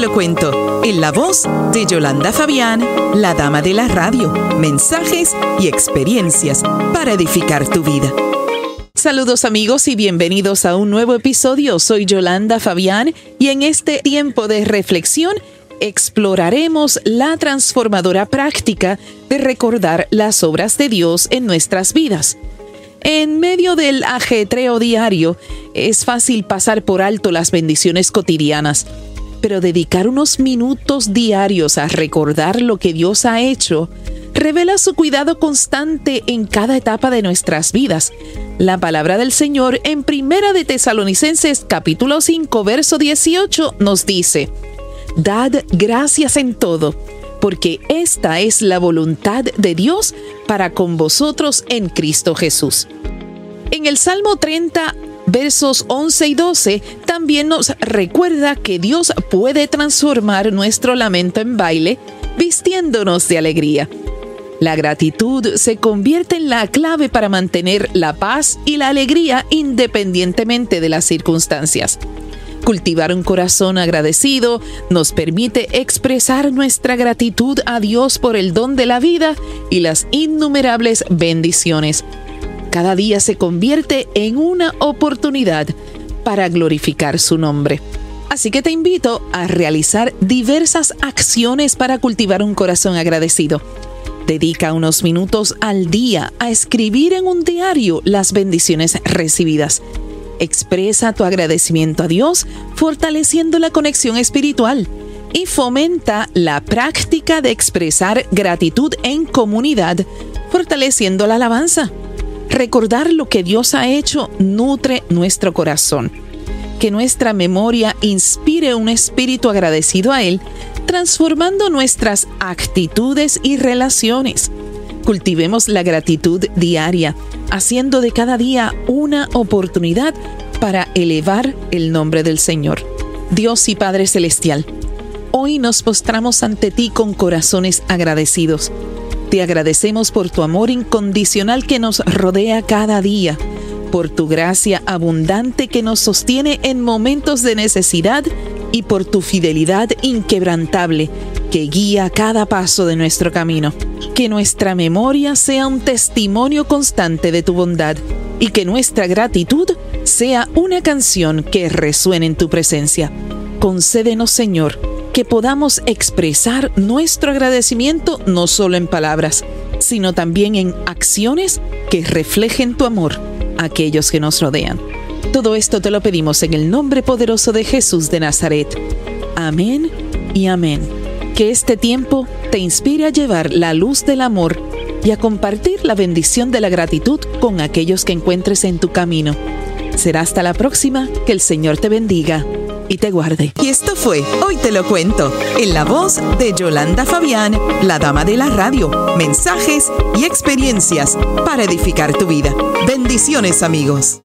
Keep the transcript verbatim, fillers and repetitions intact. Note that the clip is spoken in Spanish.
lo cuento, en la voz de Yolanda Fabián, la dama de la radio, mensajes y experiencias para edificar tu vida. Saludos amigos y bienvenidos a un nuevo episodio. Soy Yolanda Fabián y en este tiempo de reflexión exploraremos la transformadora práctica de recordar las obras de Dios en nuestras vidas. En medio del ajetreo diario, es fácil pasar por alto las bendiciones cotidianas, pero dedicar unos minutos diarios a recordar lo que Dios ha hecho revela su cuidado constante en cada etapa de nuestras vidas. La palabra del Señor en Primera de Tesalonicenses capítulo cinco, verso dieciocho nos dice: "Dad gracias en todo, porque esta es la voluntad de Dios para con vosotros en Cristo Jesús". En el Salmo treinta, versos once y doce, también nos recuerda que Dios puede transformar nuestro lamento en baile, vistiéndonos de alegría. La gratitud se convierte en la clave para mantener la paz y la alegría independientemente de las circunstancias. Cultivar un corazón agradecido nos permite expresar nuestra gratitud a Dios por el don de la vida y las innumerables bendiciones. Cada día se convierte en una oportunidad para glorificar su nombre. Así que te invito a realizar diversas acciones para cultivar un corazón agradecido. Dedica unos minutos al día a escribir en un diario las bendiciones recibidas. Expresa tu agradecimiento a Dios, fortaleciendo la conexión espiritual, y fomenta la práctica de expresar gratitud en comunidad, fortaleciendo la alabanza. Recordar lo que Dios ha hecho nutre nuestro corazón. Que nuestra memoria inspire un espíritu agradecido a Él, transformando nuestras actitudes y relaciones. Cultivemos la gratitud diaria, haciendo de cada día una oportunidad para elevar el nombre del Señor. Dios y Padre Celestial, hoy nos postramos ante ti con corazones agradecidos. Te agradecemos por tu amor incondicional que nos rodea cada día, por tu gracia abundante que nos sostiene en momentos de necesidad y por tu fidelidad inquebrantable que guía cada paso de nuestro camino. Que nuestra memoria sea un testimonio constante de tu bondad y que nuestra gratitud sea una canción que resuene en tu presencia. Concédenos, Señor, que podamos expresar nuestro agradecimiento no solo en palabras, sino también en acciones que reflejen tu amor a aquellos que nos rodean. Todo esto te lo pedimos en el nombre poderoso de Jesús de Nazaret. Amén y amén. Que este tiempo te inspire a llevar la luz del amor y a compartir la bendición de la gratitud con aquellos que encuentres en tu camino. Será hasta la próxima. Que el Señor te bendiga y te guarde. Y esto fue Hoy te lo cuento, en la voz de Yolanda Fabián, la dama de la radio, mensajes y experiencias para edificar tu vida. Bendiciones, amigos.